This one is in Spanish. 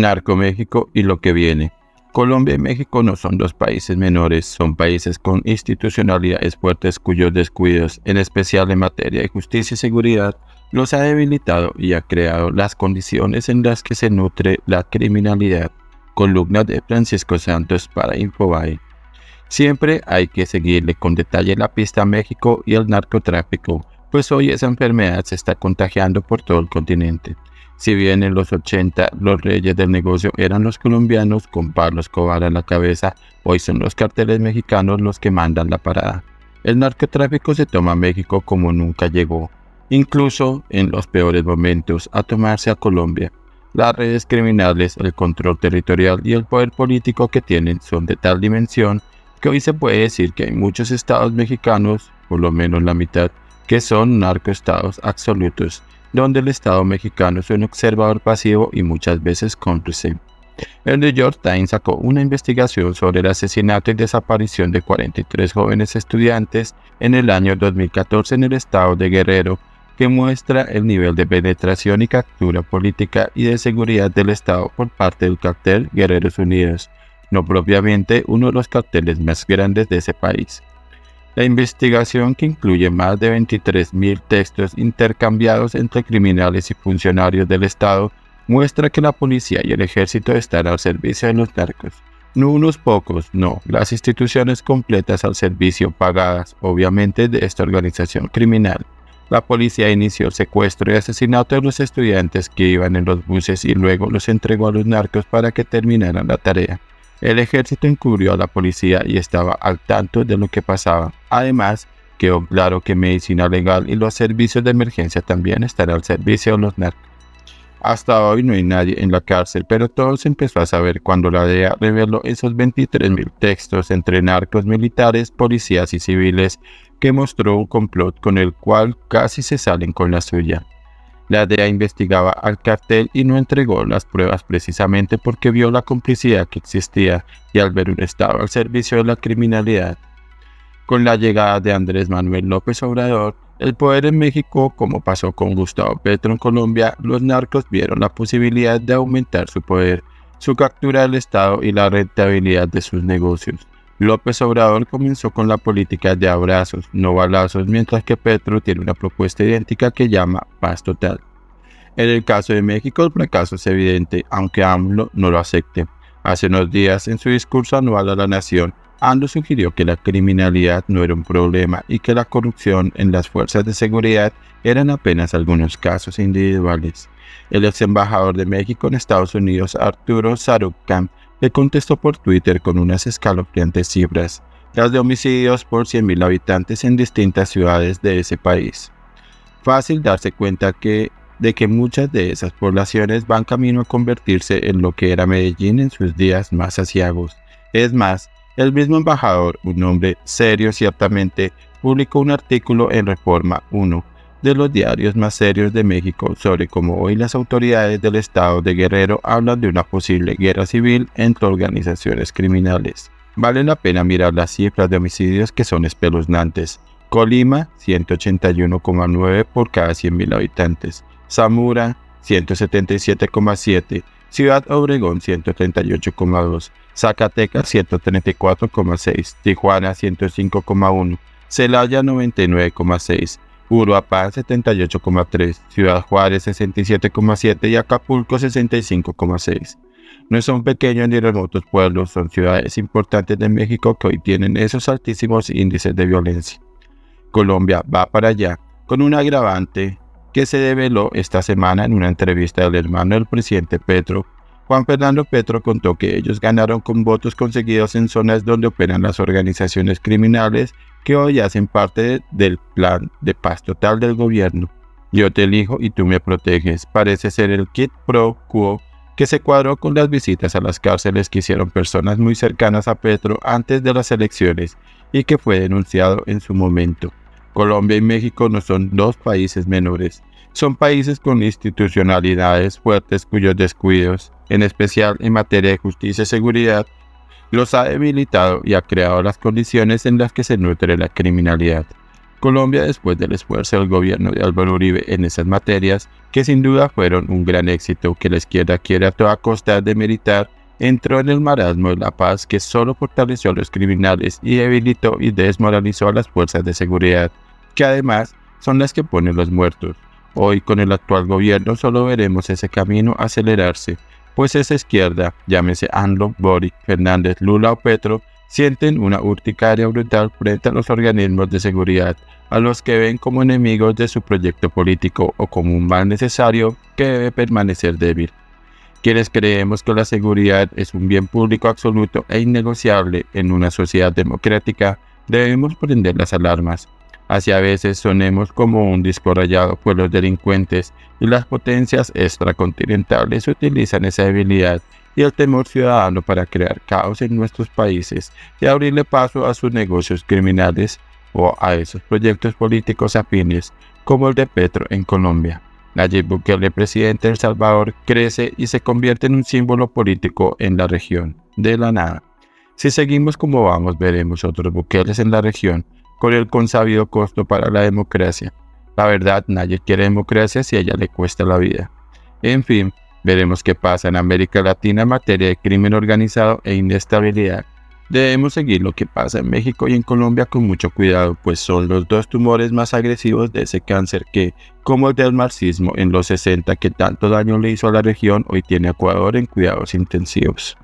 narco México y lo que viene. Colombia y México no son dos países menores, son países con institucionalidades fuertes cuyos descuidos, en especial en materia de justicia y seguridad, los ha debilitado y ha creado las condiciones en las que se nutre la criminalidad. Columna de Francisco Santos para Infobae. Siempre hay que seguirle con detalle la pista a México y el narcotráfico, pues hoy esa enfermedad se está contagiando por todo el continente. Si bien en los 80 los reyes del negocio eran los colombianos con Pablo Escobar a la cabeza, hoy son los carteles mexicanos los que mandan la parada. El narcotráfico se toma a México como nunca llegó, incluso en los peores momentos, a tomarse a Colombia. Las redes criminales, el control territorial y el poder político que tienen son de tal dimensión que hoy se puede decir que hay muchos estados mexicanos, por lo menos la mitad, que son narcoestados absolutos, donde el Estado mexicano es un observador pasivo y muchas veces cómplice. El New York Times sacó una investigación sobre el asesinato y desaparición de 43 jóvenes estudiantes en el año 2014 en el estado de Guerrero, que muestra el nivel de penetración y captura política y de seguridad del Estado por parte del cartel Guerreros Unidos, no propiamente uno de los carteles más grandes de ese país. La investigación, que incluye más de 23.000 textos intercambiados entre criminales y funcionarios del Estado, muestra que la policía y el ejército están al servicio de los narcos. No unos pocos, no, las instituciones completas al servicio, pagadas, obviamente, de esta organización criminal. La policía inició el secuestro y asesinato de los estudiantes que iban en los buses y luego los entregó a los narcos para que terminaran la tarea. El ejército encubrió a la policía y estaba al tanto de lo que pasaba. Además, quedó claro que medicina legal y los servicios de emergencia también estarán al servicio de los narcos. Hasta hoy no hay nadie en la cárcel, pero todo se empezó a saber cuando la DEA reveló esos 23.000 textos entre narcos, militares, policías y civiles, que mostró un complot con el cual casi se salen con la suya. La DEA investigaba al cartel y no entregó las pruebas precisamente porque vio la complicidad que existía y al ver un Estado al servicio de la criminalidad. Con la llegada de Andrés Manuel López Obrador, el poder en México, como pasó con Gustavo Petro en Colombia, los narcos vieron la posibilidad de aumentar su poder, su captura del Estado y la rentabilidad de sus negocios. López Obrador comenzó con la política de abrazos, no balazos, mientras que Petro tiene una propuesta idéntica que llama paz total. En el caso de México el fracaso es evidente, aunque AMLO no lo acepte. Hace unos días, en su discurso anual a la nación, AMLO sugirió que la criminalidad no era un problema y que la corrupción en las fuerzas de seguridad eran apenas algunos casos individuales. El ex embajador de México en Estados Unidos, Arturo Sarukan, le contestó por Twitter con unas escalofriantes cifras, las de homicidios por 100.000 habitantes en distintas ciudades de ese país. Fácil darse cuenta de que muchas de esas poblaciones van camino a convertirse en lo que era Medellín en sus días más aciagos. Es más, el mismo embajador, un hombre serio ciertamente, publicó un artículo en Reforma, uno de los diarios más serios de México, sobre cómo hoy las autoridades del estado de Guerrero hablan de una posible guerra civil entre organizaciones criminales. Vale la pena mirar las cifras de homicidios, que son espeluznantes. Colima, 181,9 por cada 100.000 habitantes. Zamora, 177,7. Ciudad Obregón, 138,2. Zacatecas, 134,6. Tijuana, 105,1. Celaya, 99,6. Uruapan, 78,3, Ciudad Juárez, 67,7 y Acapulco, 65,6. No son pequeños ni remotos pueblos, son ciudades importantes de México que hoy tienen esos altísimos índices de violencia. Colombia va para allá, con un agravante que se develó esta semana en una entrevista del hermano del presidente Petro. Juan Fernando Petro contó que ellos ganaron con votos conseguidos en zonas donde operan las organizaciones criminales que hoy hacen parte del plan de paz total del gobierno. Yo te elijo y tú me proteges. Parece ser el quid pro quo que se cuadró con las visitas a las cárceles que hicieron personas muy cercanas a Petro antes de las elecciones y que fue denunciado en su momento. Colombia y México no son dos países menores, son países con institucionalidades fuertes cuyos descuidos, en especial en materia de justicia y seguridad, los ha debilitado y ha creado las condiciones en las que se nutre la criminalidad. Colombia después del esfuerzo del gobierno de Álvaro Uribe en esas materias, que sin duda fueron un gran éxito que la izquierda quiere a toda costa demeritar, entró en el marasmo de la paz que solo fortaleció a los criminales y debilitó y desmoralizó a las fuerzas de seguridad, que además son las que ponen los muertos. Hoy con el actual gobierno solo veremos ese camino acelerarse, pues esa izquierda, llámese AMLO, Boric, Fernández, Lula o Petro, sienten una urticaria brutal frente a los organismos de seguridad, a los que ven como enemigos de su proyecto político o como un mal necesario que debe permanecer débil. Quienes creemos que la seguridad es un bien público absoluto e innegociable en una sociedad democrática, debemos prender las alarmas. Así a veces sonemos como un disco rayado, pues los delincuentes y las potencias extracontinentales utilizan esa debilidad y el temor ciudadano para crear caos en nuestros países y abrirle paso a sus negocios criminales o a esos proyectos políticos afines como el de Petro en Colombia. Nayib Bukele, presidente de El Salvador, crece y se convierte en un símbolo político en la región, de la nada. Si seguimos como vamos, veremos otros Bukeles en la región, con el consabido costo para la democracia. La verdad, nadie quiere democracia si a ella le cuesta la vida. En fin, veremos qué pasa en América Latina en materia de crimen organizado e inestabilidad. Debemos seguir lo que pasa en México y en Colombia con mucho cuidado, pues son los dos tumores más agresivos de ese cáncer que, como el del marxismo en los 60 que tanto daño le hizo a la región, hoy tiene a Ecuador en cuidados intensivos.